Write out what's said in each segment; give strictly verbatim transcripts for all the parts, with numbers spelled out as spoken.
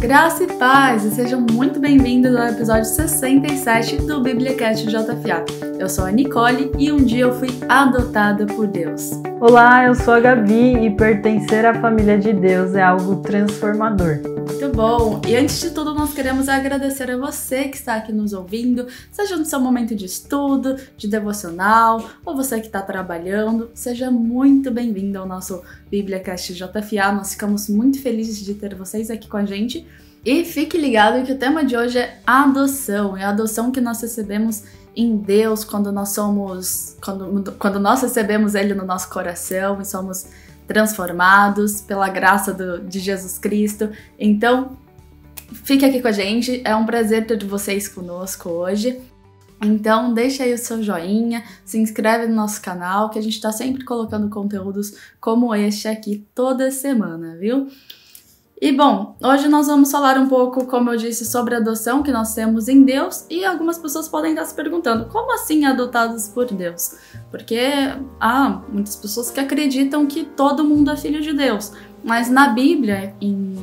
Graça e paz, e sejam muito bem-vindos ao episódio sessenta e sete do Bibliacast J F A. Eu sou a Nicole e um dia eu fui adotada por Deus. Olá, eu sou a Gabi e pertencer à família de Deus é algo transformador. Muito bom! E antes de tudo, nós queremos agradecer a você que está aqui nos ouvindo, seja no seu momento de estudo, de devocional, ou você que está trabalhando, seja muito bem-vindo ao nosso Bibliacast J F A. Nós ficamos muito felizes de ter vocês aqui com a gente. E fique ligado que o tema de hoje é adoção, é a adoção que nós recebemos em Deus quando nós somos, quando, quando nós recebemos Ele no nosso coração e somos transformados pela graça do, de Jesus Cristo. Então, fique aqui com a gente, é um prazer ter vocês conosco hoje. Então, deixa aí o seu joinha, se inscreve no nosso canal, que a gente está sempre colocando conteúdos como este aqui toda semana, viu? E bom, hoje nós vamos falar um pouco, como eu disse, sobre a adoção que nós temos em Deus, e algumas pessoas podem estar se perguntando, como assim adotados por Deus? Porque há muitas pessoas que acreditam que todo mundo é filho de Deus, mas na Bíblia, em,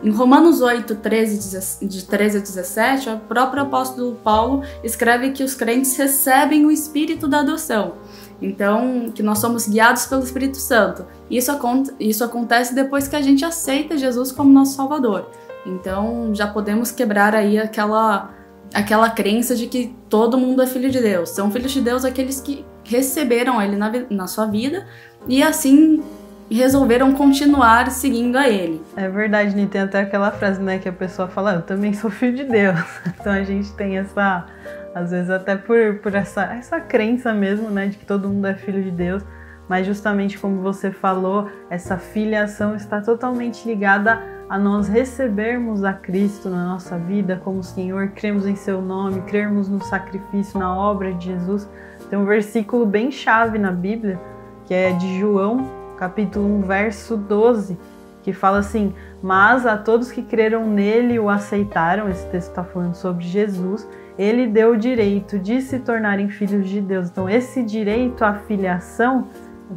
em Romanos oito, treze, de treze a dezessete, o próprio apóstolo Paulo escreve que os crentes recebem o Espírito da adoção. Então, que nós somos guiados pelo Espírito Santo. Isso, aconte- isso acontece depois que a gente aceita Jesus como nosso Salvador. Então, já podemos quebrar aí aquela, aquela crença de que todo mundo é filho de Deus. São filhos de Deus aqueles que receberam Ele na, na sua vida e assim resolveram continuar seguindo a Ele. É verdade, né? Tem até aquela frase, né, que a pessoa fala, eu também sou filho de Deus. Então, a gente tem essa... Às vezes até por, por essa, essa crença mesmo, né, de que todo mundo é filho de Deus, mas justamente como você falou, essa filiação está totalmente ligada a nós recebermos a Cristo na nossa vida como Senhor, cremos em seu nome, cremos no sacrifício, na obra de Jesus. Tem um versículo bem chave na Bíblia, que é de João, capítulo um, verso doze, que fala assim, mas a todos que creram nele e o aceitaram, esse texto está falando sobre Jesus, Ele deu o direito de se tornarem filhos de Deus. Então, esse direito à filiação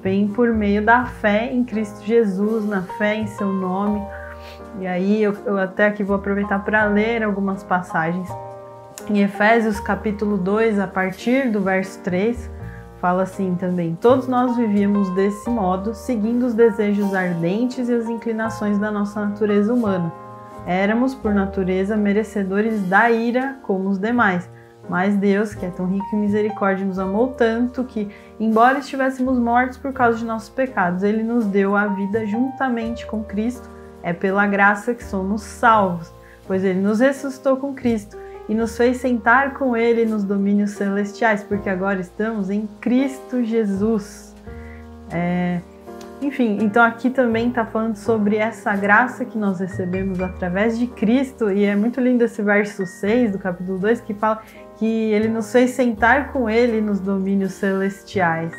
vem por meio da fé em Cristo Jesus, na fé em seu nome. E aí, eu, eu até aqui vou aproveitar para ler algumas passagens. Em Efésios capítulo dois, a partir do verso três, fala assim também, todos nós vivíamos desse modo, seguindo os desejos ardentes e as inclinações da nossa natureza humana. Éramos, por natureza, merecedores da ira como os demais, mas Deus, que é tão rico em misericórdia, nos amou tanto que, embora estivéssemos mortos por causa de nossos pecados, Ele nos deu a vida juntamente com Cristo. É pela graça que somos salvos, pois Ele nos ressuscitou com Cristo e nos fez sentar com Ele nos domínios celestiais, porque agora estamos em Cristo Jesus. É... Enfim, então aqui também está falando sobre essa graça que nós recebemos através de Cristo, e é muito lindo esse verso seis do capítulo dois, que fala que Ele nos fez sentar com Ele nos domínios celestiais.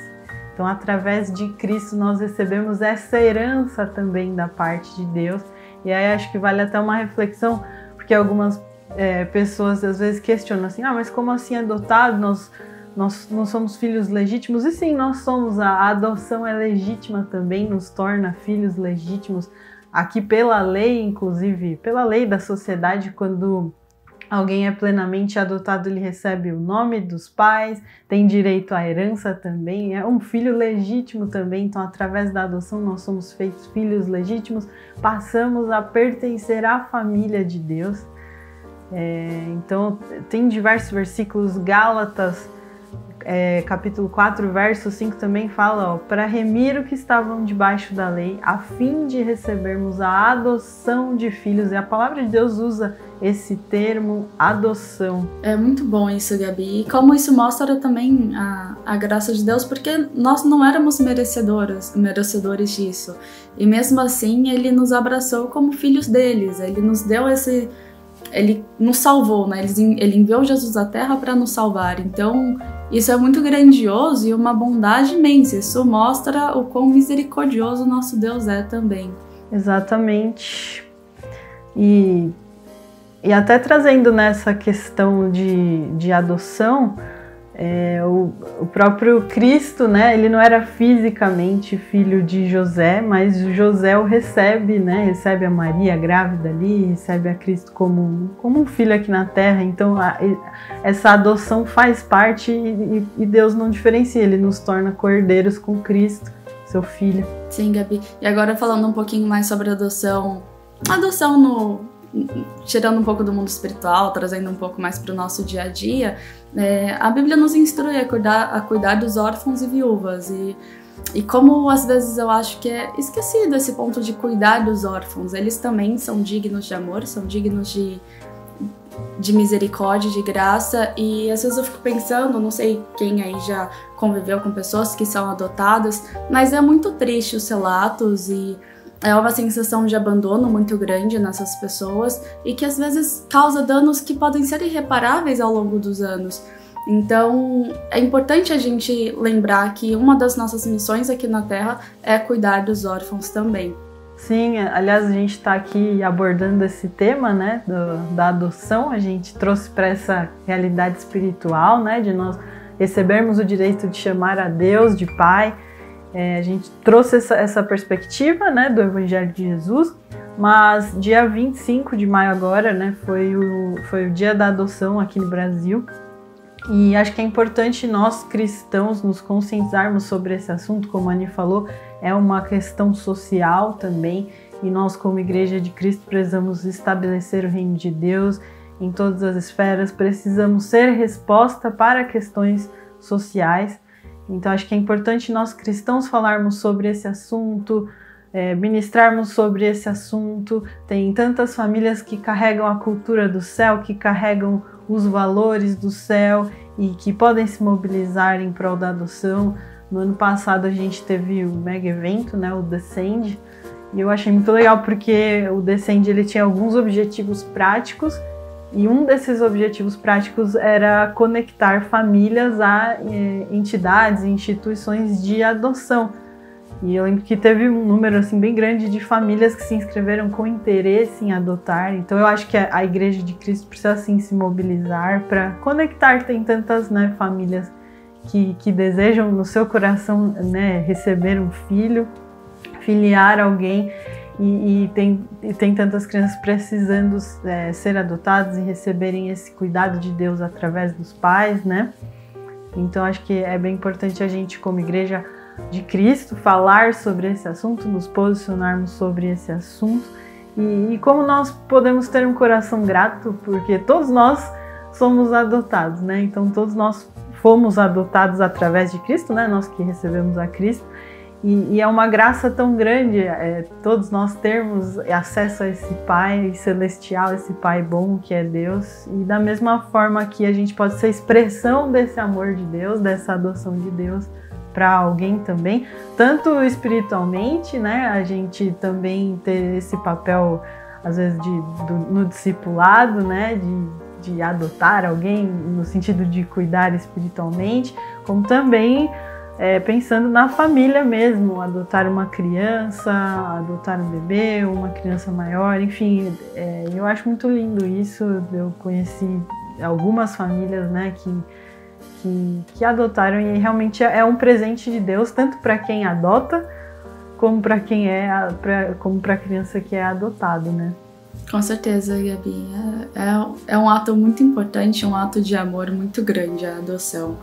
Então, através de Cristo, nós recebemos essa herança também da parte de Deus. E aí acho que vale até uma reflexão, porque algumas é, pessoas às vezes questionam assim, ah, mas como assim adotado? Nós... Nós não somos filhos legítimos, e sim, nós somos, a adoção é legítima também, nos torna filhos legítimos, aqui pela lei, inclusive, pela lei da sociedade, quando alguém é plenamente adotado, ele recebe o nome dos pais, tem direito à herança também, é um filho legítimo também, então através da adoção nós somos feitos filhos legítimos, passamos a pertencer à família de Deus. É, então, tem diversos versículos, Gálatas, É, capítulo quatro, verso cinco também fala, ó, para remir o que estavam debaixo da lei, a fim de recebermos a adoção de filhos. E a palavra de Deus usa esse termo, adoção. É muito bom isso, Gabi. E como isso mostra também a, a graça de Deus, porque nós não éramos merecedores, merecedores disso. E mesmo assim, Ele nos abraçou como filhos deles. Ele nos deu esse... Ele nos salvou, né? Ele enviou Jesus à Terra para nos salvar. Então, isso é muito grandioso e uma bondade imensa. Isso mostra o quão misericordioso nosso Deus é também. Exatamente. E, e até trazendo nessa questão de, de adoção, É, o, o próprio Cristo, né, ele não era fisicamente filho de José, mas José o recebe, né, recebe a Maria grávida ali, recebe a Cristo como, como um filho aqui na Terra. Então a, essa adoção faz parte e, e Deus não diferencia, ele nos torna co-herdeiros com Cristo, seu filho. Sim, Gabi. E agora falando um pouquinho mais sobre adoção, adoção no... tirando um pouco do mundo espiritual, trazendo um pouco mais para o nosso dia a dia, é, a Bíblia nos instrui a cuidar, a cuidar dos órfãos e viúvas, e, e como às vezes eu acho que é esquecido esse ponto de cuidar dos órfãos, eles também são dignos de amor, são dignos de, de misericórdia, de graça, e às vezes eu fico pensando, não sei quem aí já conviveu com pessoas que são adotadas, mas é muito triste os relatos e é uma sensação de abandono muito grande nessas pessoas e que às vezes causa danos que podem ser irreparáveis ao longo dos anos. Então é importante a gente lembrar que uma das nossas missões aqui na Terra é cuidar dos órfãos também. Sim, aliás, a gente está aqui abordando esse tema, né, do, da adoção. A gente trouxe para essa realidade espiritual, né, de nós recebermos o direito de chamar a Deus de Pai. É, a gente trouxe essa, essa perspectiva, né, do Evangelho de Jesus, mas dia vinte e cinco de maio agora, né, foi o, foi o dia da adoção aqui no Brasil, e acho que é importante nós cristãos nos conscientizarmos sobre esse assunto. Como a Anny falou, é uma questão social também, e nós como Igreja de Cristo precisamos estabelecer o reino de Deus em todas as esferas, precisamos ser resposta para questões sociais. Então acho que é importante nós cristãos falarmos sobre esse assunto, é, ministrarmos sobre esse assunto. Tem tantas famílias que carregam a cultura do céu, que carregam os valores do céu e que podem se mobilizar em prol da adoção. No ano passado a gente teve o mega evento, né, o The Send, e eu achei muito legal porque o The Send, ele tinha alguns objetivos práticos. E um desses objetivos práticos era conectar famílias a eh, entidades e instituições de adoção. E eu lembro que teve um número assim, bem grande de famílias que se inscreveram com interesse em adotar. Então eu acho que a, a Igreja de Cristo precisa assim, se mobilizar para conectar. Tem tantas, né, famílias que, que desejam no seu coração, né, receber um filho, filiar alguém. E, e, tem, e tem tantas crianças precisando é, ser adotadas e receberem esse cuidado de Deus através dos pais, né? Então acho que é bem importante a gente, como Igreja de Cristo, falar sobre esse assunto, nos posicionarmos sobre esse assunto. E, e como nós podemos ter um coração grato, porque todos nós somos adotados, né? Então todos nós fomos adotados através de Cristo, né? Nós que recebemos a Cristo. E, e é uma graça tão grande, é, todos nós termos acesso a esse Pai celestial, esse Pai bom que é Deus. E da mesma forma que a gente pode ser expressão desse amor de Deus, dessa adoção de Deus para alguém também. Tanto espiritualmente, né, a gente também ter esse papel, às vezes, de, do, no discipulado, né, de, de adotar alguém no sentido de cuidar espiritualmente, como também... É, pensando na família mesmo, adotar uma criança, adotar um bebê, uma criança maior, enfim, é, eu acho muito lindo isso. Eu conheci algumas famílias, né, que, que, que adotaram, e realmente é um presente de Deus, tanto para quem adota, como para quem é, pra, como para a criança que é adotado, né? Com certeza, Gabi. É, é, é um ato muito importante, um ato de amor muito grande, a adoção.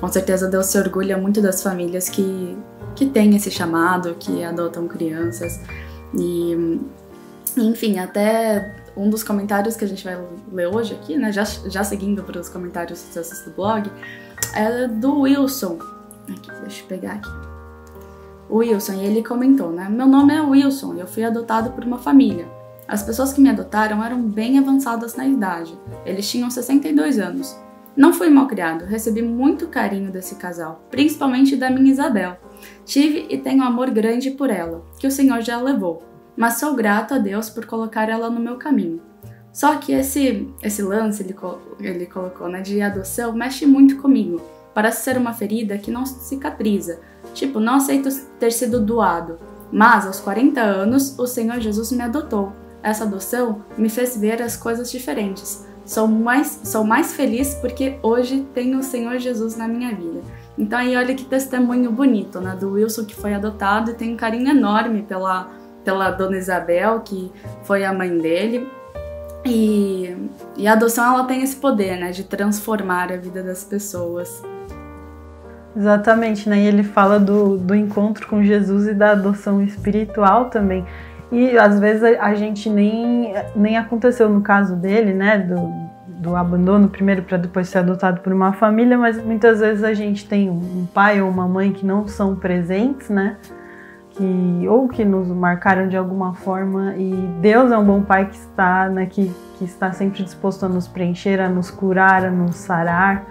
Com certeza Deus se orgulha muito das famílias que, que têm esse chamado, que adotam crianças. E, enfim, até um dos comentários que a gente vai ler hoje aqui, né, já, já seguindo para os comentários sucessos do blog, é do Wilson. Aqui, deixa eu pegar aqui. O Wilson, e ele comentou, né? Meu nome é Wilson e eu fui adotado por uma família. As pessoas que me adotaram eram bem avançadas na idade. Eles tinham sessenta e dois anos. Não fui mal criado, recebi muito carinho desse casal, principalmente da minha Isabel. Tive e tenho um amor grande por ela, que o Senhor já levou, mas sou grato a Deus por colocar ela no meu caminho. Só que esse, esse lance, ele, ele colocou, né, de adoção, mexe muito comigo. Parece ser uma ferida que não cicatriza, tipo, não aceito ter sido doado. Mas aos quarenta anos, o Senhor Jesus me adotou. Essa adoção me fez ver as coisas diferentes. Sou mais, sou mais feliz porque hoje tenho o Senhor Jesus na minha vida. Então aí olha que testemunho bonito, né? Do Wilson, que foi adotado e tem um carinho enorme pela, pela dona Isabel, que foi a mãe dele. E, e a adoção, ela tem esse poder, né? De transformar a vida das pessoas. Exatamente, né? E ele fala do, do encontro com Jesus e da adoção espiritual também. E às vezes a gente nem, nem aconteceu no caso dele, né, do, do abandono primeiro para depois ser adotado por uma família, mas muitas vezes a gente tem um pai ou uma mãe que não são presentes, né, que, ou que nos marcaram de alguma forma, e Deus é um bom pai que está, né, que, que está sempre disposto a nos preencher, a nos curar, a nos sarar.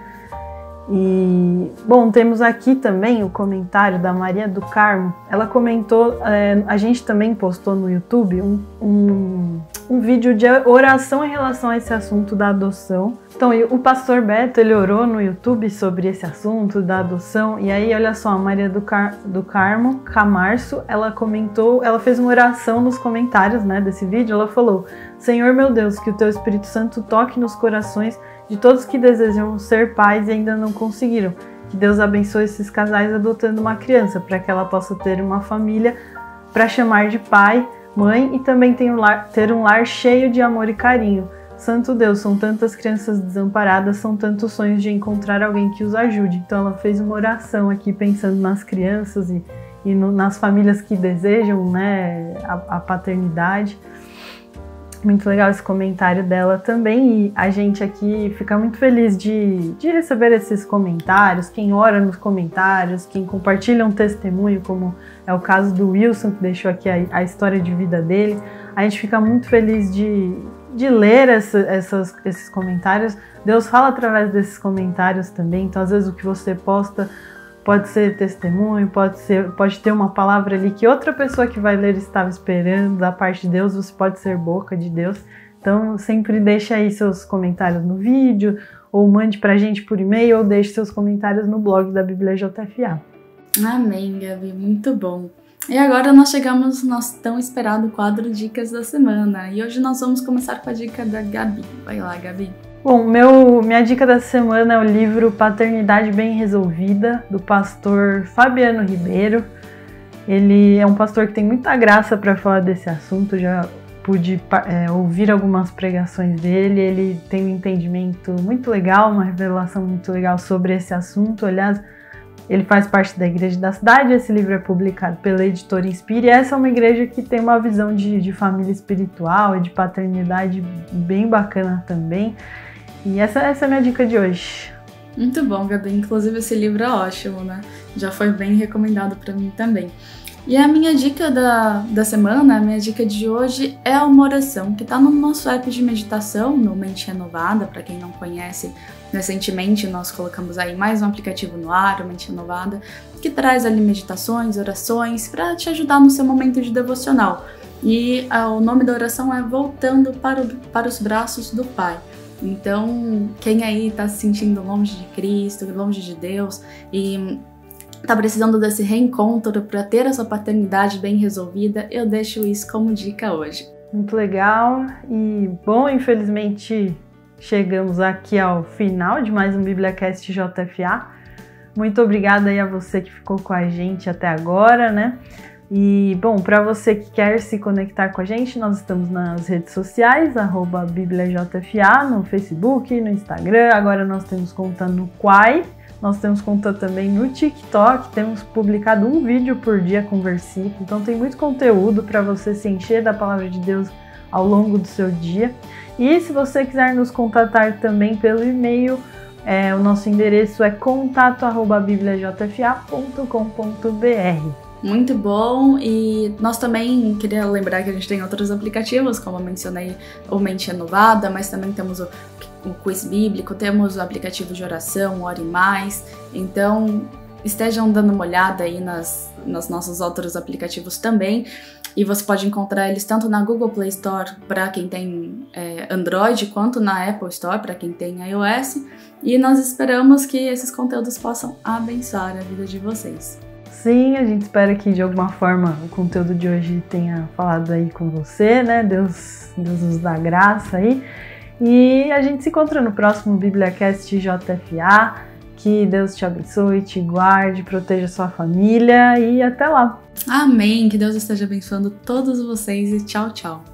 E, bom, temos aqui também o comentário da Maria do Carmo. Ela comentou, é, a gente também postou no YouTube um, um, um vídeo de oração em relação a esse assunto da adoção. Então, o pastor Beto, ele orou no YouTube sobre esse assunto da adoção. E aí, olha só, a Maria do, Car do Carmo Camarço, ela comentou, ela fez uma oração nos comentários, né, desse vídeo. Ela falou: Senhor meu Deus, que o Teu Espírito Santo toque nos corações de todos que desejam ser pais e ainda não conseguiram. Que Deus abençoe esses casais adotando uma criança, para que ela possa ter uma família para chamar de pai, mãe, e também ter um lar, ter um lar cheio de amor e carinho. Santo Deus, são tantas crianças desamparadas, são tantos sonhos de encontrar alguém que os ajude. Então ela fez uma oração aqui pensando nas crianças e, e no, nas famílias que desejam, né, a, a paternidade. Muito legal esse comentário dela também, e a gente aqui fica muito feliz de, de receber esses comentários, quem ora nos comentários, quem compartilha um testemunho, como é o caso do Wilson, que deixou aqui a, a história de vida dele. A gente fica muito feliz de, de ler essa, essas, esses comentários. Deus fala através desses comentários também, então às vezes o que você posta pode ser testemunho, pode, ser, pode ter uma palavra ali que outra pessoa que vai ler estava esperando da parte de Deus. Você pode ser boca de Deus. Então sempre deixa aí seus comentários no vídeo, ou mande pra gente por e-mail, ou deixe seus comentários no blog da Bíblia J F A. Amém, Gabi, muito bom. E agora nós chegamos no nosso tão esperado quadro Dicas da Semana. E hoje nós vamos começar com a dica da Gabi. Vai lá, Gabi. Bom, meu, minha dica da semana é o livro Paternidade Bem Resolvida, do pastor Fabiano Ribeiro. Ele é um pastor que tem muita graça para falar desse assunto, já pude é, ouvir algumas pregações dele. Ele tem um entendimento muito legal, uma revelação muito legal sobre esse assunto. Aliás, ele faz parte da Igreja da Cidade, esse livro é publicado pela Editora Inspire. Essa é uma igreja que tem uma visão de, de família espiritual e de paternidade bem bacana também. E essa, essa é a minha dica de hoje. Muito bom, Gabi. Inclusive esse livro é ótimo, né? Já foi bem recomendado para mim também. E a minha dica da, da semana, a minha dica de hoje é uma oração que está no nosso app de meditação, no Mente Renovada. Para quem não conhece, recentemente nós colocamos aí mais um aplicativo no ar, o Mente Renovada, que traz ali meditações, orações, para te ajudar no seu momento de devocional. E ah, o nome da oração é Voltando para, o, para os Braços do Pai. Então, quem aí está se sentindo longe de Cristo, longe de Deus, e está precisando desse reencontro para ter a sua paternidade bem resolvida, eu deixo isso como dica hoje. Muito legal. E, bom, infelizmente chegamos aqui ao final de mais um Bibliacast J F A. Muito obrigada aí a você que ficou com a gente até agora, né? E, bom, para você que quer se conectar com a gente, nós estamos nas redes sociais, arroba BibliaJFA, no Facebook, no Instagram. Agora nós temos conta no Quai, nós temos conta também no TikTok, temos publicado um vídeo por dia com versículo. Então tem muito conteúdo para você se encher da Palavra de Deus ao longo do seu dia. E se você quiser nos contatar também pelo e-mail, é, o nosso endereço é contato arroba bibliajfa ponto com ponto br. Muito bom, e nós também queria lembrar que a gente tem outros aplicativos, como eu mencionei, o Mente Renovada, mas também temos o, o Quiz Bíblico, temos o aplicativo de oração, Ore Mais. Então estejam dando uma olhada aí nas, nas nossos outros aplicativos também. E você pode encontrar eles tanto na Google Play Store para quem tem é, Android, quanto na Apple Store para quem tem iOS. E nós esperamos que esses conteúdos possam abençoar a vida de vocês. Sim, a gente espera que de alguma forma o conteúdo de hoje tenha falado aí com você, né? Deus, Deus nos dá graça aí. E a gente se encontra no próximo Bibliacast J F A. Que Deus te abençoe, te guarde, proteja sua família e até lá. Amém, que Deus esteja abençoando todos vocês e tchau, tchau.